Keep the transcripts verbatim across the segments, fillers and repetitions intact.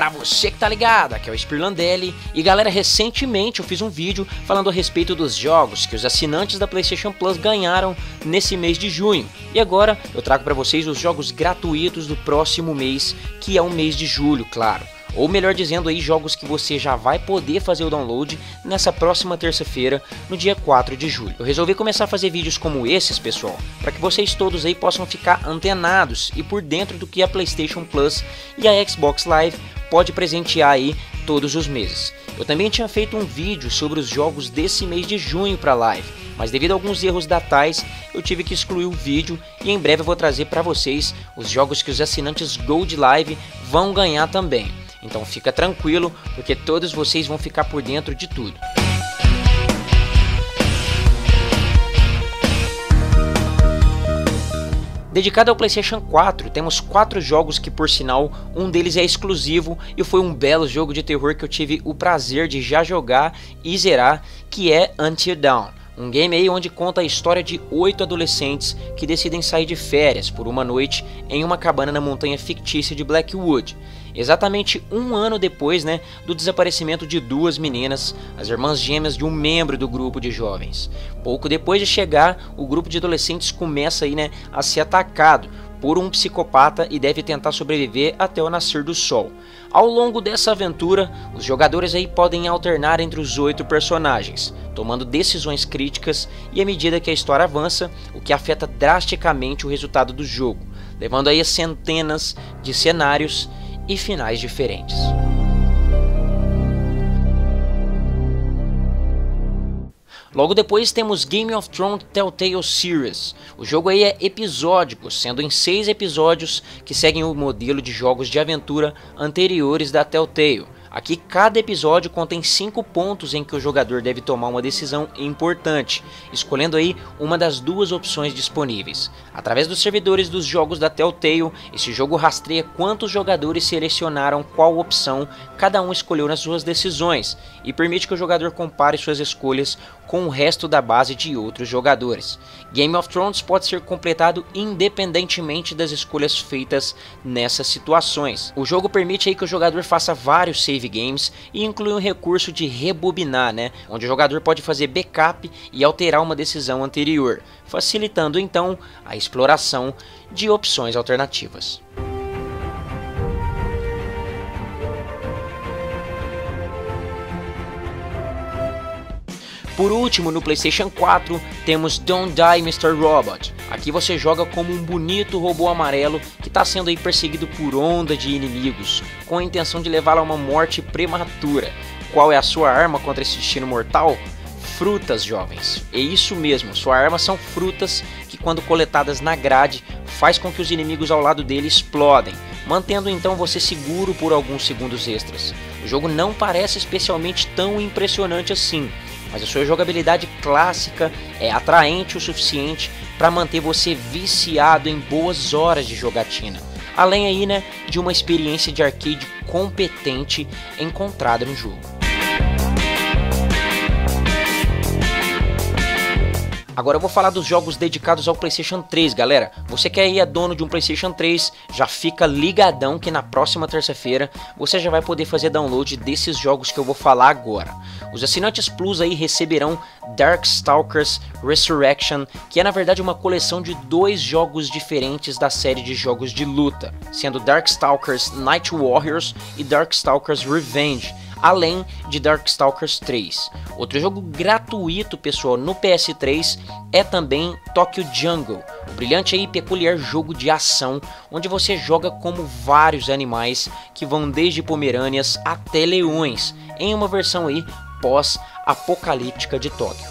pra você que tá ligado, aqui é o Spirlandelli. E galera, recentemente eu fiz um vídeo falando a respeito dos jogos que os assinantes da PlayStation Plus ganharam nesse mês de junho. E agora eu trago pra vocês os jogos gratuitos do próximo mês, que é o mês de julho, claro. Ou melhor dizendo aí, jogos que você já vai poder fazer o download nessa próxima terça-feira, no dia quatro de julho. Eu resolvi começar a fazer vídeos como esses, pessoal, para que vocês todos aí possam ficar antenados e por dentro do que a PlayStation Plus e a Xbox Live pode presentear aí todos os meses. Eu também tinha feito um vídeo sobre os jogos desse mês de junho para a live, mas devido a alguns erros datais eu tive que excluir o vídeo e em breve eu vou trazer para vocês os jogos que os assinantes Gold Live vão ganhar também. Então fica tranquilo, porque todos vocês vão ficar por dentro de tudo. Dedicado ao PlayStation quatro, temos quatro jogos que, por sinal, um deles é exclusivo e foi um belo jogo de terror que eu tive o prazer de já jogar e zerar, que é Until Dawn. Um game aí onde conta a história de oito adolescentes que decidem sair de férias por uma noite em uma cabana na montanha fictícia de Blackwood. Exatamente um ano depois, né, do desaparecimento de duas meninas, as irmãs gêmeas de um membro do grupo de jovens. Pouco depois de chegar, o grupo de adolescentes começa aí, né, a ser atacado por um psicopata e deve tentar sobreviver até o nascer do sol. Ao longo dessa aventura, os jogadores aí podem alternar entre os oito personagens, tomando decisões críticas e à medida que a história avança, o que afeta drasticamente o resultado do jogo, levando aí a centenas de cenários e finais diferentes. Logo depois temos Game of Thrones Telltale Series. O jogo aí é episódico, sendo em seis episódios que seguem o modelo de jogos de aventura anteriores da Telltale. Aqui cada episódio contém cinco pontos em que o jogador deve tomar uma decisão importante, escolhendo aí uma das duas opções disponíveis. Através dos servidores dos jogos da Telltale, esse jogo rastreia quantos jogadores selecionaram qual opção cada um escolheu nas suas decisões e permite que o jogador compare suas escolhas com o resto da base de outros jogadores. Game of Thrones pode ser completado independentemente das escolhas feitas nessas situações. O jogo permite aí que o jogador faça vários save games e inclui um recurso de rebobinar, né, onde o jogador pode fazer backup e alterar uma decisão anterior, facilitando então a exploração de opções alternativas. Por último, no PlayStation quatro, temos Don't Die mister Robot. Aqui você joga como um bonito robô amarelo que está sendo aí perseguido por onda de inimigos, com a intenção de levá-lo a uma morte prematura. Qual é a sua arma contra esse destino mortal? Frutas, jovens. É isso mesmo, sua arma são frutas que, quando coletadas na grade, faz com que os inimigos ao lado dele explodem, mantendo então você seguro por alguns segundos extras. O jogo não parece especialmente tão impressionante assim, mas a sua jogabilidade clássica é atraente o suficiente para manter você viciado em boas horas de jogatina, além aí, né, de uma experiência de arcade competente encontrada no jogo. Agora eu vou falar dos jogos dedicados ao PlayStation três, galera. Você que aí é dono de um PlayStation três, já fica ligadão que na próxima terça-feira você já vai poder fazer download desses jogos que eu vou falar agora. Os assinantes Plus aí receberão Darkstalkers Resurrection, que é na verdade uma coleção de dois jogos diferentes da série de jogos de luta, sendo Darkstalkers Night Warriors e Darkstalkers Revenge, além de Darkstalkers três. Outro jogo gratuito, pessoal, no P S três é também Tokyo Jungle, um brilhante e peculiar jogo de ação, onde você joga como vários animais que vão desde pomerâneas até leões, em uma versão aí pós-apocalíptica de Tóquio.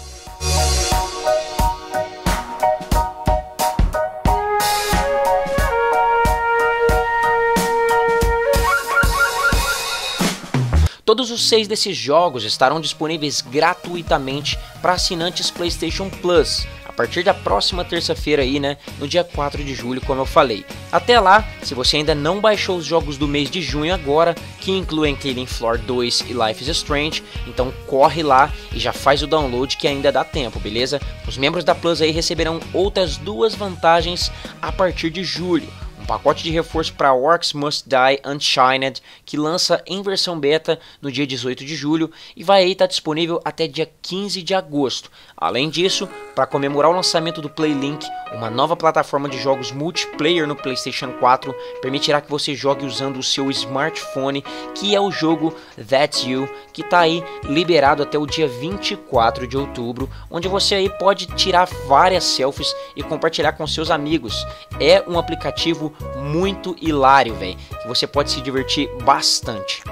Todos os seis desses jogos estarão disponíveis gratuitamente para assinantes PlayStation Plus a partir da próxima terça-feira aí, né, no dia quatro de julho, como eu falei. Até lá, se você ainda não baixou os jogos do mês de junho agora, que incluem Killing Floor dois e Life is Strange, então corre lá e já faz o download que ainda dá tempo, beleza? Os membros da Plus aí receberão outras duas vantagens a partir de julho. um pacote de reforço para Orcs Must Die Unchained, que lança em versão beta no dia dezoito de julho e vai aí estar disponível até dia quinze de agosto. Além disso, para comemorar o lançamento do PlayLink, uma nova plataforma de jogos multiplayer no PlayStation quatro, permitirá que você jogue usando o seu smartphone, que é o jogo That's You, que está aí liberado até o dia vinte e quatro de outubro, onde você aí pode tirar várias selfies e compartilhar com seus amigos. É um aplicativo muito hilário, velho, que você pode se divertir bastante.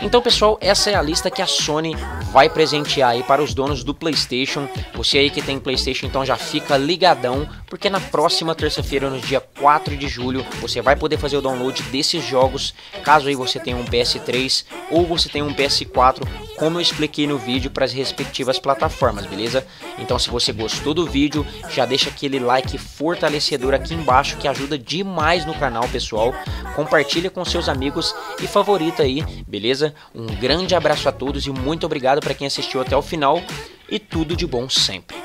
Então, pessoal, essa é a lista que a Sony vai presentear aí para os donos do PlayStation. Você aí que tem PlayStation, então já fica ligadão, porque na próxima terça-feira, no dia quatro de julho, você vai poder fazer o download desses jogos, caso aí você tenha um P S três ou você tenha um P S quatro, como eu expliquei no vídeo, para as respectivas plataformas, beleza? Então, se você gostou do vídeo, já deixa aquele like fortalecedor aqui embaixo, que ajuda demais no canal, pessoal. Compartilha com seus amigos e favorita aí, beleza? Um grande abraço a todos e muito obrigado para quem assistiu até o final, e tudo de bom sempre.